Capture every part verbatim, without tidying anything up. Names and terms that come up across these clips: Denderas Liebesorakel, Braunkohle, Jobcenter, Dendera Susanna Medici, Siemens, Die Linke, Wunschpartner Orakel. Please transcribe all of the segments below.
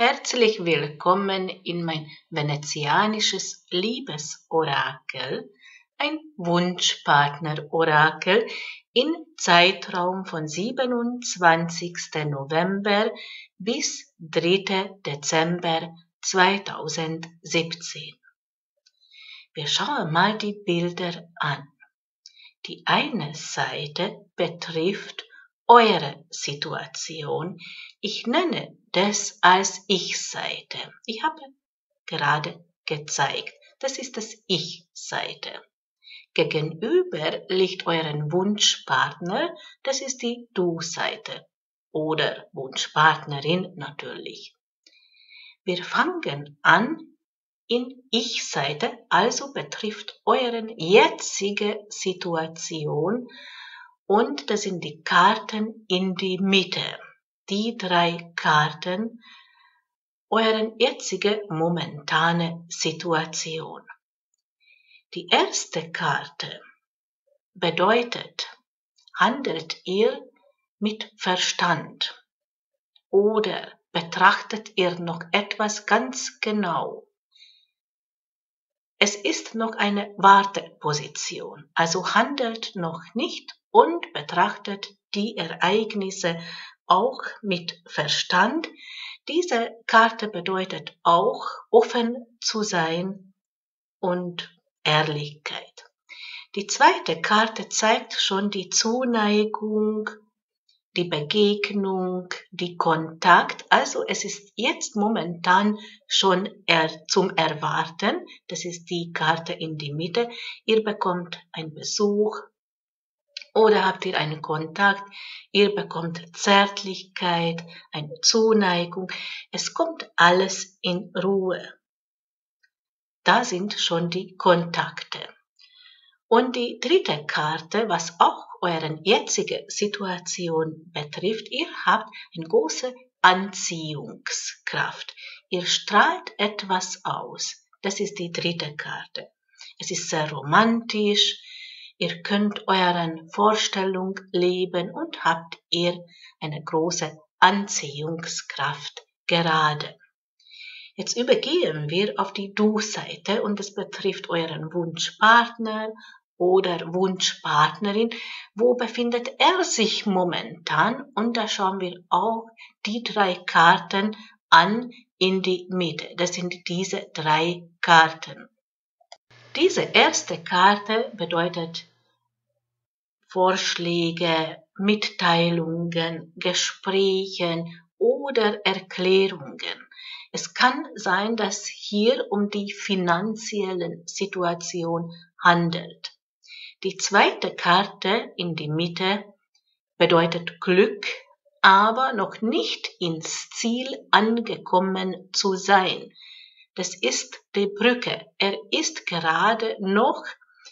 Herzlich willkommen in mein venezianisches Liebesorakel, ein Wunschpartner-Orakel im Zeitraum von siebenundzwanzigsten November bis dritten Dezember zweitausendsiebzehn. Wir schauen mal die Bilder an. Die eine Seite betrifft eure Situation. Ich nenne das als Ich-Seite. Ich habe gerade gezeigt, das ist das Ich-Seite. Gegenüber liegt euren Wunschpartner, das ist die Du-Seite oder Wunschpartnerin natürlich. Wir fangen an in Ich-Seite, also betrifft euren jetzige Situation. Und das sind die Karten in die Mitte, die drei Karten, eure jetzige momentane Situation. Die erste Karte bedeutet, handelt ihr mit Verstand oder betrachtet ihr noch etwas ganz genau? Es ist noch eine Warteposition, also handelt noch nicht und betrachtet die Ereignisse auch mit Verstand. Diese Karte bedeutet auch, offen zu sein und Ehrlichkeit. Die zweite Karte zeigt schon die Zuneigung, die Begegnung, die Kontakt. Also es ist jetzt momentan schon er zum Erwarten. Das ist die Karte in die Mitte. Ihr bekommt einen Besuch oder habt ihr einen Kontakt. Ihr bekommt Zärtlichkeit, eine Zuneigung. Es kommt alles in Ruhe. Da sind schon die Kontakte. Und die dritte Karte, was auch eure jetzige Situation betrifft, ihr habt eine große Anziehungskraft. Ihr strahlt etwas aus. Das ist die dritte Karte. Es ist sehr romantisch. Ihr könnt euren Vorstellung leben und habt ihr eine große Anziehungskraft gerade. Jetzt übergehen wir auf die Du-Seite und das betrifft euren Wunschpartner oder Wunschpartnerin. Wo befindet er sich momentan? Und da schauen wir auch die drei Karten an in die Mitte. Das sind diese drei Karten. Diese erste Karte bedeutet Vorschläge, Mitteilungen, Gesprächen oder Erklärungen. Es kann sein, dass hier um die finanzielle Situation handelt. Die zweite Karte in die Mitte bedeutet Glück, aber noch nicht ins Ziel angekommen zu sein. Das ist die Brücke. Er ist gerade noch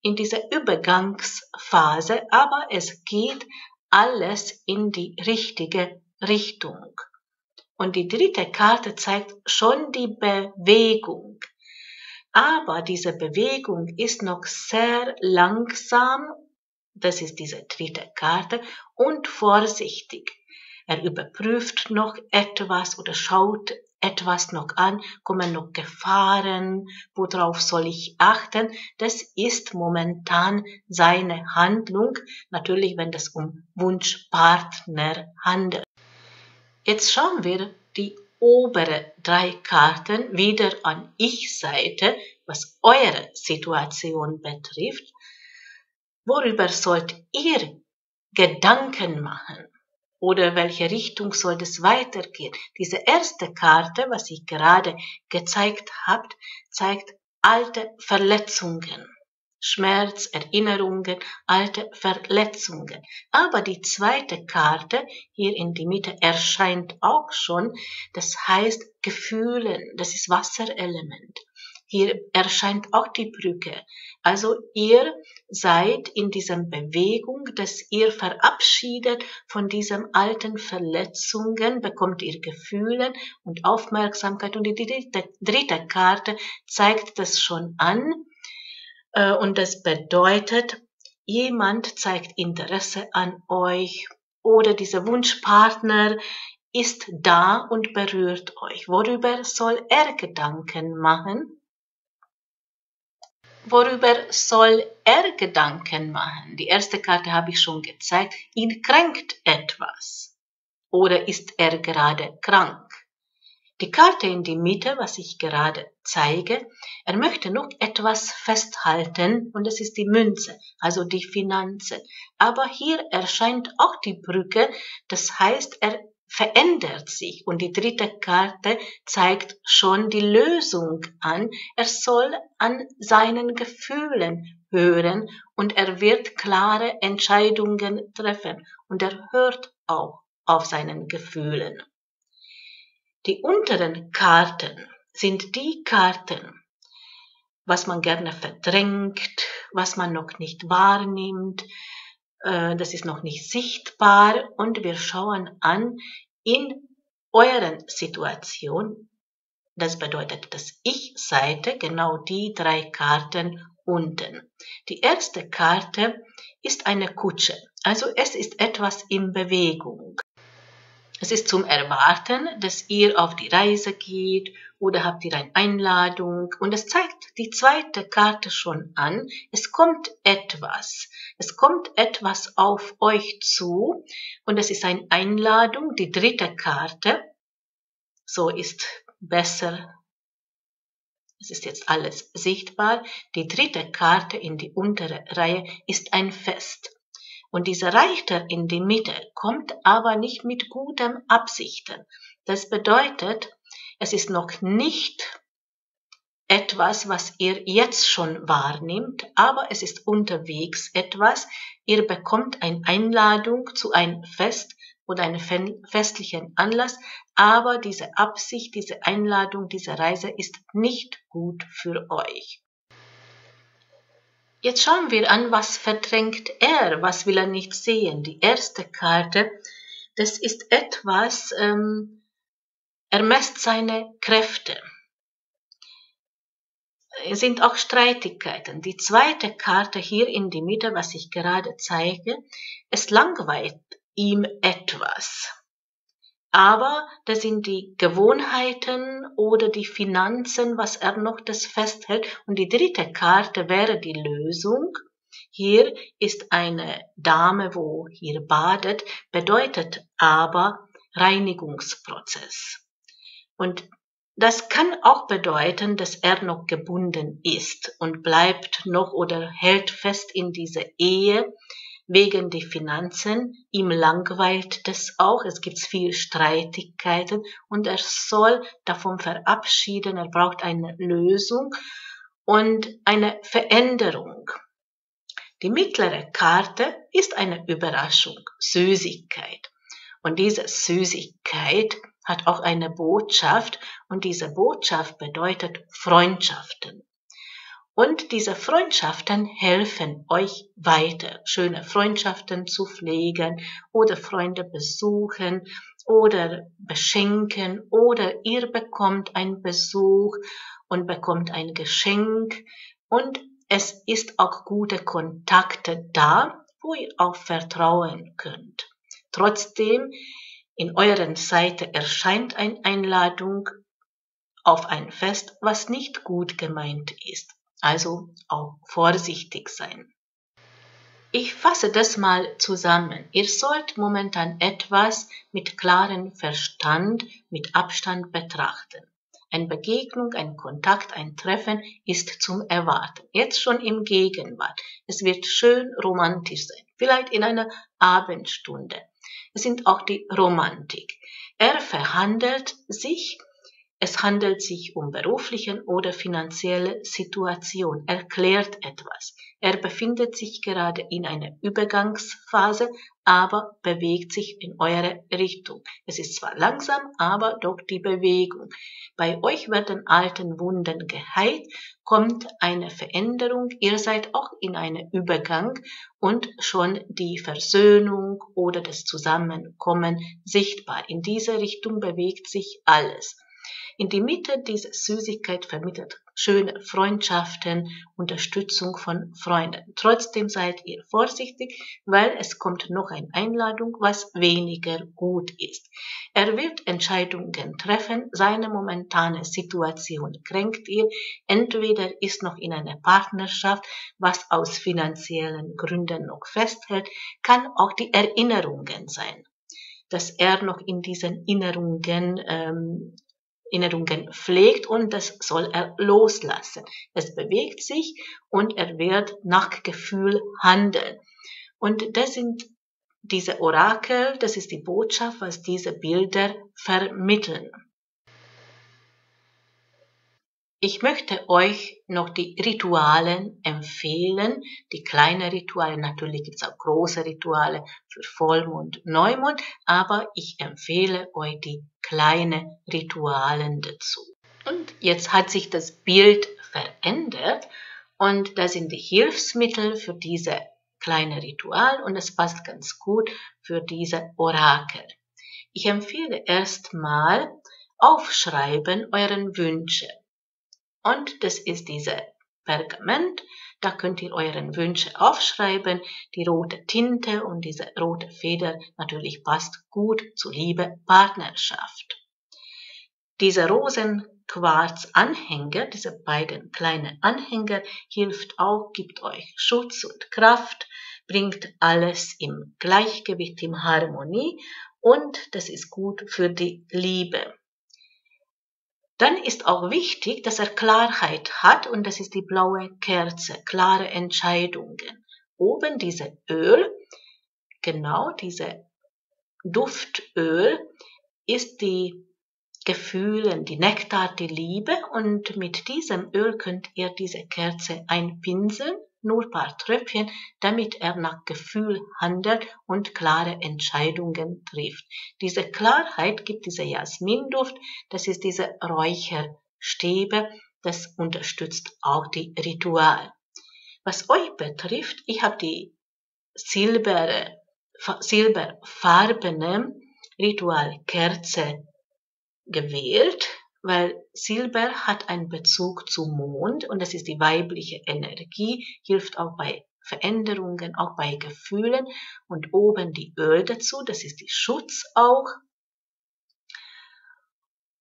in dieser Übergangsphase, aber es geht alles in die richtige Richtung. Und die dritte Karte zeigt schon die Bewegung. Aber diese Bewegung ist noch sehr langsam, das ist diese dritte Karte, und vorsichtig. Er überprüft noch etwas oder schaut etwas noch an, kommen noch Gefahren, worauf soll ich achten? Das ist momentan seine Handlung, natürlich wenn es um Wunschpartner handelt. Jetzt schauen wir die obere drei Karten wieder an Ich-Seite, was eure Situation betrifft. Worüber sollt ihr Gedanken machen? Oder welche Richtung soll es weitergehen? Diese erste Karte, was ich gerade gezeigt habe, zeigt alte Verletzungen. Schmerz, Erinnerungen, alte Verletzungen. Aber die zweite Karte, hier in die Mitte, erscheint auch schon. Das heißt Gefühle, das ist Wasserelement. Hier erscheint auch die Brücke. Also ihr seid in dieser Bewegung, dass ihr verabschiedet von diesen alten Verletzungen, bekommt ihr Gefühle und Aufmerksamkeit. Und die dritte, dritte Karte zeigt das schon an. Und das bedeutet, jemand zeigt Interesse an euch oder dieser Wunschpartner ist da und berührt euch. Worüber soll er Gedanken machen? Worüber soll er Gedanken machen? Die erste Karte habe ich schon gezeigt. Ihn kränkt etwas. Oder ist er gerade krank? Die Karte in die Mitte, was ich gerade zeige, er möchte noch etwas festhalten und das ist die Münze, also die Finanzen. Aber hier erscheint auch die Brücke, das heißt, er verändert sich und die dritte Karte zeigt schon die Lösung an. Er soll an seinen Gefühlen hören und er wird klare Entscheidungen treffen und er hört auch auf seinen Gefühlen. Die unteren Karten sind die Karten, was man gerne verdrängt, was man noch nicht wahrnimmt, das ist noch nicht sichtbar und wir schauen an in euren Situation, das bedeutet das Ich-Seite, genau die drei Karten unten. Die erste Karte ist eine Kutsche, also es ist etwas in Bewegung. Es ist zum Erwarten, dass ihr auf die Reise geht oder habt ihr eine Einladung. Und es zeigt die zweite Karte schon an. Es kommt etwas. Es kommt etwas auf euch zu. Und es ist eine Einladung, die dritte Karte. So ist besser. Es ist jetzt alles sichtbar. Die dritte Karte in die untere Reihe ist ein Fest. Und dieser Reiter in die Mitte kommt aber nicht mit guten Absichten. Das bedeutet, es ist noch nicht etwas, was ihr jetzt schon wahrnimmt, aber es ist unterwegs etwas. Ihr bekommt eine Einladung zu einem Fest oder einem festlichen Anlass, aber diese Absicht, diese Einladung, diese Reise ist nicht gut für euch. Jetzt schauen wir an, was verdrängt er, was will er nicht sehen. Die erste Karte, das ist etwas, ähm, er messt seine Kräfte. Es sind auch Streitigkeiten. Die zweite Karte hier in die Mitte, was ich gerade zeige, es langweilt ihm etwas. Aber das sind die Gewohnheiten oder die Finanzen, was er noch das festhält. Und die dritte Karte wäre die Lösung. Hier ist eine Dame, wo hier badet, bedeutet aber Reinigungsprozess. Und das kann auch bedeuten, dass er noch gebunden ist und bleibt noch oder hält fest in dieser Ehe. Wegen die Finanzen, ihm langweilt das auch, es gibt viel Streitigkeiten und er soll davon verabschieden, er braucht eine Lösung und eine Veränderung. Die mittlere Karte ist eine Überraschung, Süßigkeit. Und diese Süßigkeit hat auch eine Botschaft und diese Botschaft bedeutet Freundschaften. Und diese Freundschaften helfen euch weiter, schöne Freundschaften zu pflegen oder Freunde besuchen oder beschenken oder ihr bekommt einen Besuch und bekommt ein Geschenk und es ist auch gute Kontakte da, wo ihr auch vertrauen könnt. Trotzdem, in euren Seite erscheint eine Einladung auf ein Fest, was nicht gut gemeint ist. Also auch vorsichtig sein. Ich fasse das mal zusammen. Ihr sollt momentan etwas mit klarem Verstand, mit Abstand betrachten. Eine Begegnung, ein Kontakt, ein Treffen ist zum Erwarten. Jetzt schon im Gegenwart. Es wird schön romantisch sein. Vielleicht in einer Abendstunde. Es sind auch die Romantik. Er verhandelt sich. Es handelt sich um berufliche oder finanzielle Situation. Er klärt etwas. Er befindet sich gerade in einer Übergangsphase, aber bewegt sich in eure Richtung. Es ist zwar langsam, aber doch die Bewegung. Bei euch werden alten Wunden geheilt, kommt eine Veränderung. Ihr seid auch in einem Übergang und schon die Versöhnung oder das Zusammenkommen sichtbar. In diese Richtung bewegt sich alles. In die Mitte dieser Süßigkeit vermittelt schöne Freundschaften, Unterstützung von Freunden. Trotzdem seid ihr vorsichtig, weil es kommt noch eine Einladung, was weniger gut ist. Er wird Entscheidungen treffen, seine momentane Situation kränkt ihr. Entweder ist noch in einer Partnerschaft, was aus finanziellen Gründen noch festhält, kann auch die Erinnerungen sein, dass er noch in diesen Erinnerungen ähm, Erinnerungen pflegt, und das soll er loslassen. Es bewegt sich und er wird nach Gefühl handeln. Und das sind diese Orakel, das ist die Botschaft, was diese Bilder vermitteln. Ich möchte euch noch die Ritualen empfehlen, die kleinen Rituale, natürlich gibt es auch große Rituale für Vollmond, Neumond, aber ich empfehle euch die kleinen Ritualen dazu. Und jetzt hat sich das Bild verändert und da sind die Hilfsmittel für diese kleine Ritual und es passt ganz gut für diese Orakel. Ich empfehle erstmal aufschreiben euren Wünsche. Und das ist dieses Pergament, da könnt ihr euren Wünsche aufschreiben, die rote Tinte und diese rote Feder natürlich passt gut zu Liebe, Partnerschaft. Diese Rosenquarz-Anhänger, diese beiden kleinen Anhänger, hilft auch, gibt euch Schutz und Kraft, bringt alles im Gleichgewicht, in Harmonie und das ist gut für die Liebe. Dann ist auch wichtig, dass er Klarheit hat und das ist die blaue Kerze, klare Entscheidungen. Oben dieses Öl, genau dieses Duftöl, ist die Gefühle, die Nektar, die Liebe und mit diesem Öl könnt ihr diese Kerze einpinseln, nur ein paar Tröpfchen, damit er nach Gefühl handelt und klare Entscheidungen trifft. Diese Klarheit gibt dieser Jasminduft, das ist diese Räucherstäbe, das unterstützt auch die Ritual. Was euch betrifft, ich habe die silberne, silberfarbene Ritualkerze gewählt, weil Silber hat einen Bezug zum Mond und das ist die weibliche Energie, hilft auch bei Veränderungen, auch bei Gefühlen und oben die Öl dazu, das ist die Schutz auch.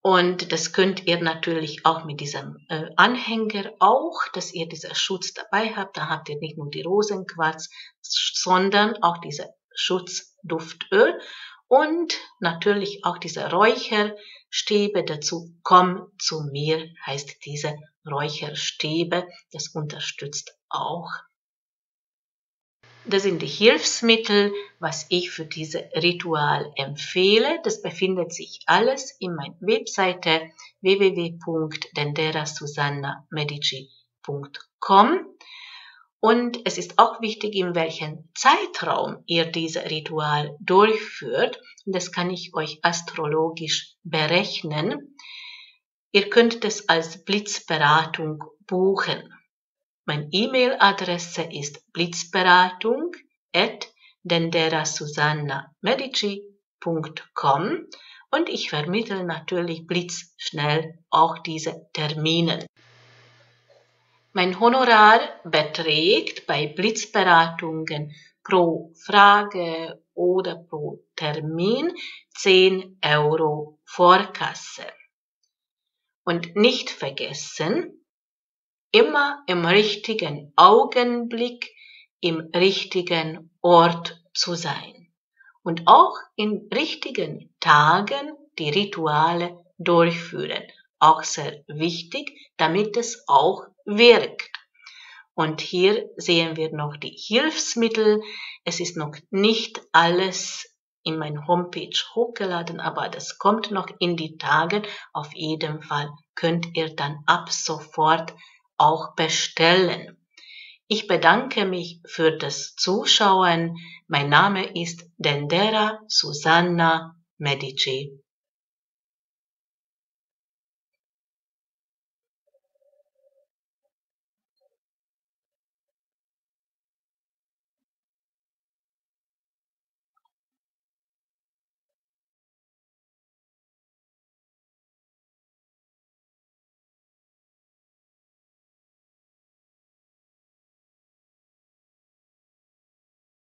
Und das könnt ihr natürlich auch mit diesem äh, Anhänger auch, dass ihr diesen Schutz dabei habt, dann habt ihr nicht nur die Rosenquarz, sondern auch diese Schutzduftöl. Und natürlich auch diese Räucherstäbe dazu, komm zu mir, heißt diese Räucherstäbe, das unterstützt auch. Das sind die Hilfsmittel, was ich für dieses Ritual empfehle. Das befindet sich alles in meiner Webseite w w w punkt dendera susanna medici punkt com. Und es ist auch wichtig, in welchem Zeitraum ihr dieses Ritual durchführt. Das kann ich euch astrologisch berechnen. Ihr könnt das als Blitzberatung buchen. Meine E-Mail-Adresse ist blitzberatung at dendera susanna medici punkt com und ich vermittle natürlich blitzschnell auch diese Termine. Mein Honorar beträgt bei Blitzberatungen pro Frage oder pro Termin zehn Euro Vorkasse. Und nicht vergessen, immer im richtigen Augenblick, im richtigen Ort zu sein. Und auch in richtigen Tagen die Rituale durchführen. Auch sehr wichtig, damit es auch wirkt. Und hier sehen wir noch die Hilfsmittel. Es ist noch nicht alles in meine Homepage hochgeladen, aber das kommt noch in die Tage. Auf jeden Fall könnt ihr dann ab sofort auch bestellen. Ich bedanke mich für das Zuschauen. Mein Name ist Dendera Susanna Medici.